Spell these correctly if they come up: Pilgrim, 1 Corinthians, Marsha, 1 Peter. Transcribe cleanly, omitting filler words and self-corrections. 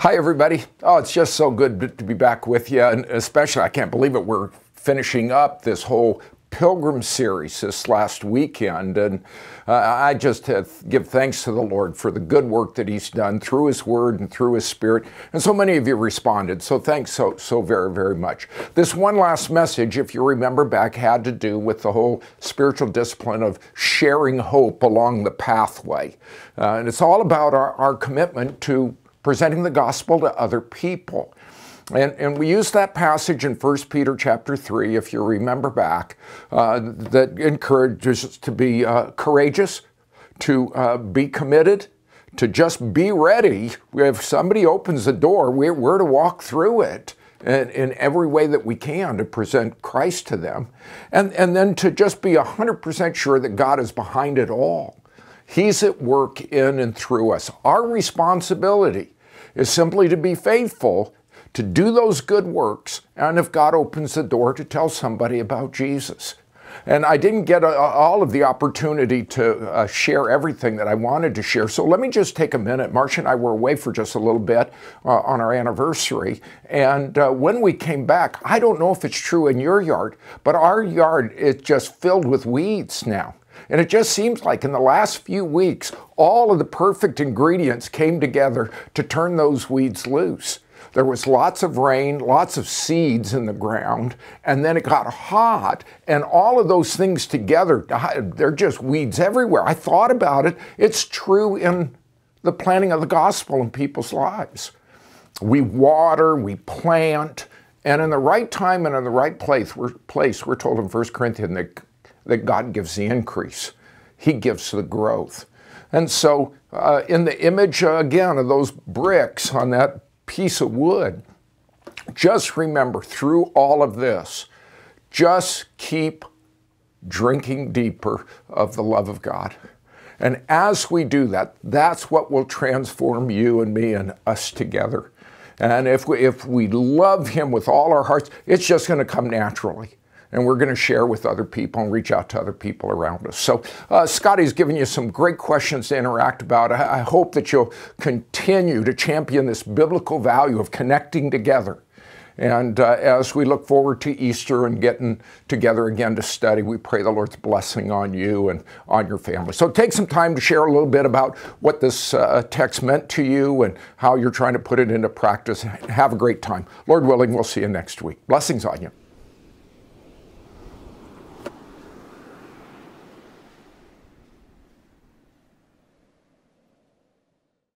Hi, everybody. Oh, it's just so good to be back with you, and especially, I can't believe it, we're finishing up this whole Pilgrim series this last weekend, and I just give thanks to the Lord for the good work that He's done through His Word and through His Spirit, and so many of you responded, so thanks so very, very much. This one last message, if you remember back, had to do with the whole spiritual discipline of sharing hope along the pathway, and it's all about our commitment to presenting the gospel to other people. And we use that passage in 1 Peter chapter 3, if you remember back, that encourages us to be courageous, to be committed, to just be ready. If somebody opens the door, we're to walk through it in every way that we can to present Christ to them. And then to just be 100% sure that God is behind it all. He's at work in and through us. Our responsibility is simply to be faithful, to do those good works, and if God opens the door, to tell somebody about Jesus. And I didn't get all of the opportunity to share everything that I wanted to share, so let me just take a minute. Marsha and I were away for just a little bit on our anniversary, and when we came back, I don't know if it's true in your yard, but our yard is just filled with weeds now. And it just seems like in the last few weeks, all of the perfect ingredients came together to turn those weeds loose. There was lots of rain, lots of seeds in the ground, and then it got hot, and all of those things together, they're just weeds everywhere. I thought about it. It's true in the planting of the gospel in people's lives. We water, we plant, and in the right time and in the right place, we're told in 1 Corinthians that God gives the increase. He gives the growth. And so in the image, again, of those bricks on that piece of wood, just remember through all of this, just keep drinking deeper of the love of God. And as we do that, that's what will transform you and me and us together. And if we love Him with all our hearts, it's just going to come naturally. And we're going to share with other people and reach out to other people around us. So Scotty's given you some great questions to interact about. I hope that you'll continue to champion this biblical value of connecting together. And as we look forward to Easter and getting together again to study, we pray the Lord's blessing on you and on your family. So take some time to share a little bit about what this text meant to you and how you're trying to put it into practice. Have a great time. Lord willing, we'll see you next week. Blessings on you.